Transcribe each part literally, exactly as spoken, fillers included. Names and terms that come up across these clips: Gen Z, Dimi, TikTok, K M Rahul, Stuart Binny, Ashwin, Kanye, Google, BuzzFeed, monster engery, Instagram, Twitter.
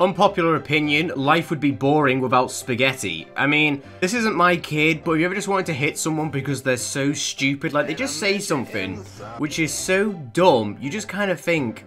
Unpopular opinion, life would be boring without spaghetti. I mean, this isn't my kid, but if you ever just wanted to hit someone because they're so stupid, like they just say something, which is so dumb, you just kind of think,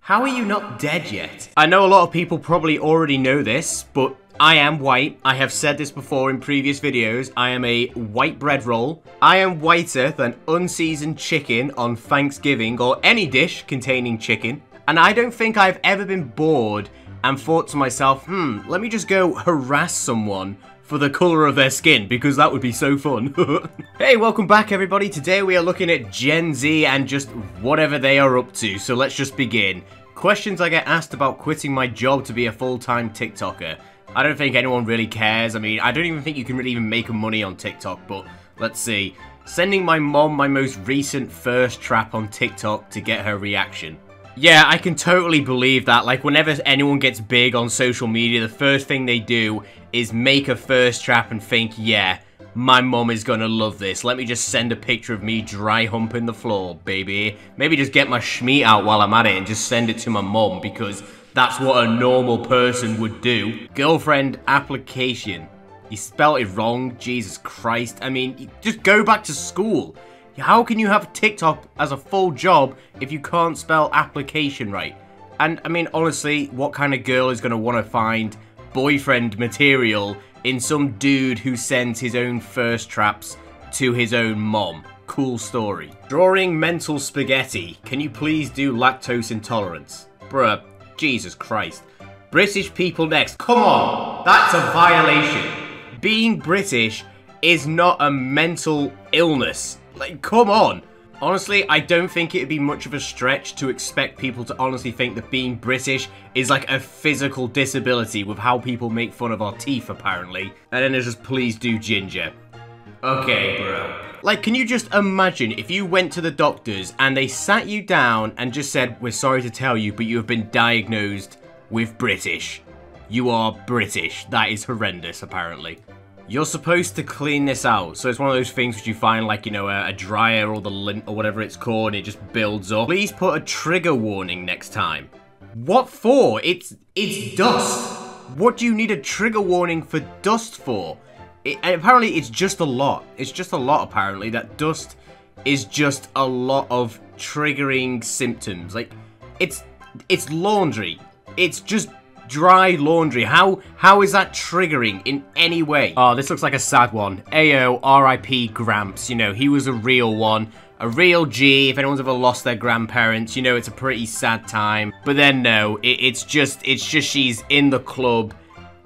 how are you not dead yet? I know a lot of people probably already know this, but I am white. I have said this before in previous videos. I am a white bread roll. I am whiter than unseasoned chicken on Thanksgiving or any dish containing chicken. And I don't think I've ever been bored and thought to myself, hmm, let me just go harass someone for the colour of their skin, because that would be so fun. Hey, welcome back everybody. Today we are looking at Gen Z and just whatever they are up to, so let's just begin. Questions I get asked about quitting my job to be a full-time TikToker. I don't think anyone really cares. I mean, I don't even think you can really even make money on TikTok, but let's see. Sending my mom my most recent first trap on TikTok to get her reaction. Yeah, I can totally believe that. Like, whenever anyone gets big on social media, the first thing they do is make a first trap and think, yeah, my mom is gonna love this. Let me just send a picture of me dry humping the floor, baby. Maybe just get my schmeat out while I'm at it and just send it to my mom, because that's what a normal person would do. Girlfriend application. You spelled it wrong, Jesus Christ. I mean, just go back to school. How can you have TikTok as a full job if you can't spell application right? And, I mean, honestly, what kind of girl is going to want to find boyfriend material in some dude who sends his own first traps to his own mom? Cool story. Drawing mental spaghetti. Can you please do lactose intolerance? Bruh, Jesus Christ. British people next. Come on, that's a violation. Being British is not a mental illness. Like, come on. Honestly, I don't think it'd be much of a stretch to expect people to honestly think that being British is like a physical disability with how people make fun of our teeth, apparently. And then there's just, please do ginger. Okay, bro. Like, can you just imagine if you went to the doctors and they sat you down and just said, we're sorry to tell you, but you have been diagnosed with British. You are British. That is horrendous, apparently. You're supposed to clean this out, so it's one of those things which you find, like, you know, a, a dryer or the lint or whatever it's called, and it just builds up. Please put a trigger warning next time. What for? It's it's dust. What do you need a trigger warning for dust for? It, and apparently, it's just a lot. It's just a lot. Apparently, that dust is just a lot of triggering symptoms. Like, it's it's laundry. It's just dry laundry. How how is that triggering in any way? Oh, this looks like a sad one. Ayo, R I P Gramps. You know, he was a real one. A real G. If anyone's ever lost their grandparents, you know it's a pretty sad time. But then no, it, it's just it's just she's in the club.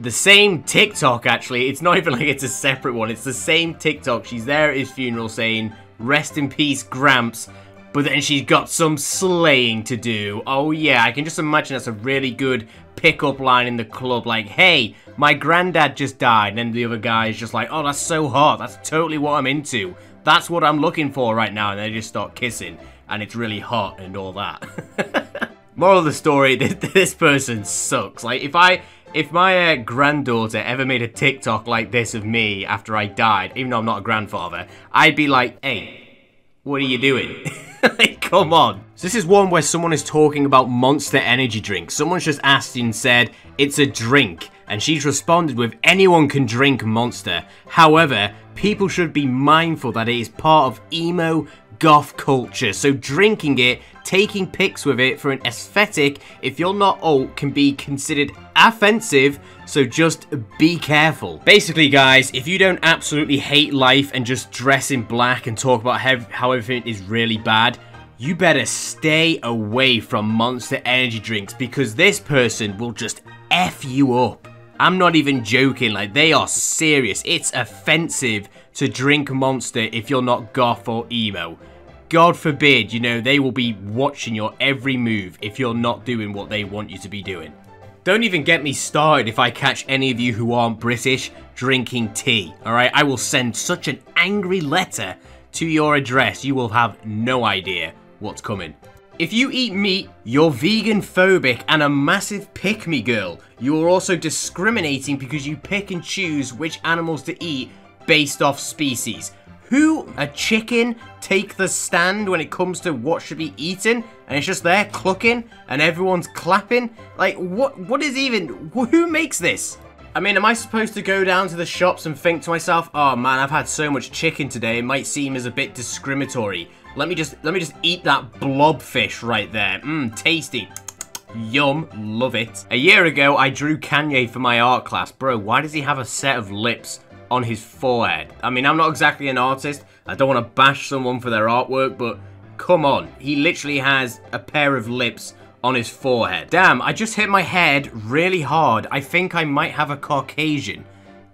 The same TikTok, actually. It's not even like it's a separate one. It's the same TikTok. She's there at his funeral saying, rest in peace, Gramps. But then she's got some slaying to do. Oh yeah, I can just imagine that's a really good pick-up line in the club, like, hey, my granddad just died, and then the other guy is just like, oh, that's so hot, that's totally what I'm into, that's what I'm looking for right now, and they just start kissing, and it's really hot and all that. Moral of the story, this, this person sucks. Like, if I, if my uh, granddaughter ever made a TikTok like this of me after I died, even though I'm not a grandfather, I'd be like, hey, what are you doing? Like, come on. So this is one where someone is talking about Monster Energy drinks. Someone's just asked and said, it's a drink. And she's responded with, anyone can drink Monster. However, people should be mindful that it is part of emo goth culture. So drinking it, taking pics with it for an aesthetic, if you're not alt, can be considered offensive. So just be careful. Basically, guys, if you don't absolutely hate life and just dress in black and talk about how everything is really bad, you better stay away from Monster Energy drinks, because this person will just F you up. I'm not even joking, like, they are serious. It's offensive to drink Monster if you're not goth or emo. God forbid, you know, they will be watching your every move if you're not doing what they want you to be doing. Don't even get me started if I catch any of you who aren't British drinking tea, alright? I will send such an angry letter to your address, you will have no idea what's coming. If you eat meat, you're vegan phobic and a massive pick-me girl. You are also discriminating because you pick and choose which animals to eat based off species. who, a chicken, take the stand when it comes to what should be eaten, and it's just there clucking, and everyone's clapping? Like, what? What is even, who makes this? I mean, am I supposed to go down to the shops and think to myself, oh man, I've had so much chicken today, it might seem as a bit discriminatory. Let me just, let me just eat that blobfish right there. Mmm, tasty. Yum, love it. A year ago, I drew Kanye for my art class. Bro, why does he have a set of lips on his forehead? I mean, I'm not exactly an artist. I don't want to bash someone for their artwork, but come on. He literally has a pair of lips on his forehead. Damn, I just hit my head really hard. I think I might have a Caucasian.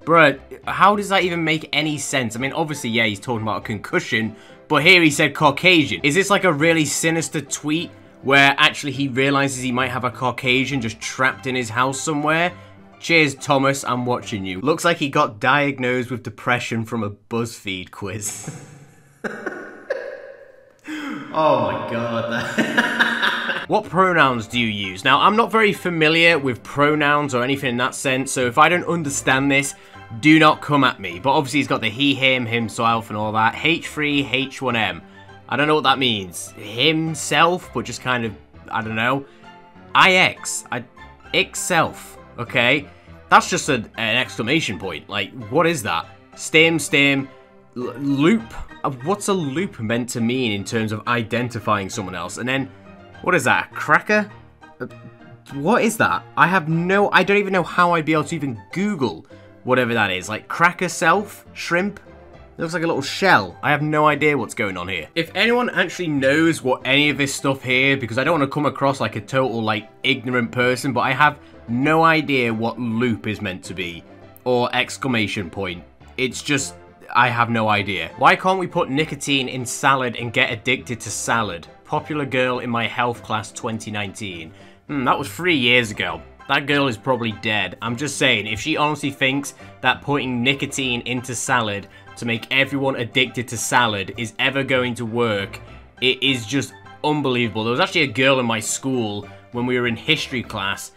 Bruh, how does that even make any sense? I mean, obviously, yeah, he's talking about a concussion, but here he said Caucasian. Is this like a really sinister tweet where actually he realizes he might have a Caucasian just trapped in his house somewhere? Cheers, Thomas, I'm watching you. Looks like he got diagnosed with depression from a BuzzFeed quiz. Oh my god, that... What pronouns do you use? Now, I'm not very familiar with pronouns or anything in that sense, so if I don't understand this, do not come at me. But obviously he's got the he, him, himself and all that. H three, H one M. I don't know what that means. Himself, but just kind of, I don't know. I X. I, Ixself. Okay? That's just a, an exclamation point. Like, what is that? Stim, stim, loop. What's a loop meant to mean in terms of identifying someone else? And then, what is that? A cracker? What is that? I have no... I don't even know how I'd be able to even Google whatever that is. Like, cracker self? Shrimp? It looks like a little shell. I have no idea what's going on here. If anyone actually knows what any of this stuff here, because I don't want to come across like a total, like, ignorant person, but I have no idea what loop is meant to be. Or exclamation point. It's just... I have no idea. Why can't we put nicotine in salad and get addicted to salad? Popular girl in my health class twenty nineteen. Hmm, that was three years ago. That girl is probably dead. I'm just saying, if she honestly thinks that putting nicotine into salad to make everyone addicted to salad is ever going to work, it is just unbelievable. There was actually a girl in my school when we were in history class,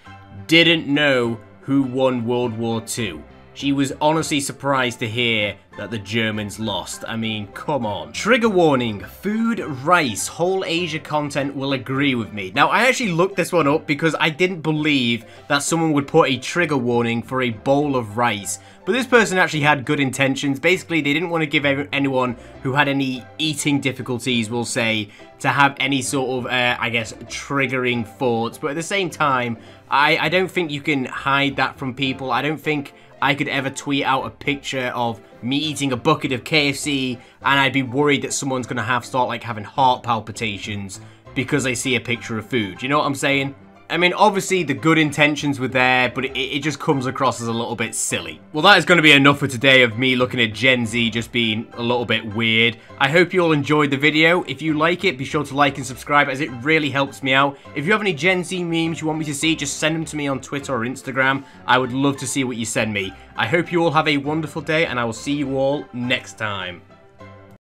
didn't know who won World War Two. She was honestly surprised to hear that the Germans lost. I mean, come on. Trigger warning, food, rice, whole Asia content will agree with me. Now, I actually looked this one up because I didn't believe that someone would put a trigger warning for a bowl of rice. But this person actually had good intentions. Basically, they didn't want to give anyone who had any eating difficulties, we'll say, to have any sort of, uh, I guess, triggering thoughts. But at the same time, I, I don't think you can hide that from people. I don't think... I could ever tweet out a picture of me eating a bucket of K F C and I'd be worried that someone's gonna have start like having heart palpitations because they see a picture of food. You know what I'm saying? I mean, obviously the good intentions were there, but it, it just comes across as a little bit silly. Well, that is going to be enough for today of me looking at Gen Z just being a little bit weird. I hope you all enjoyed the video. If you like it, be sure to like and subscribe as it really helps me out. If you have any Gen Z memes you want me to see, just send them to me on Twitter or Instagram. I would love to see what you send me. I hope you all have a wonderful day, and I will see you all next time.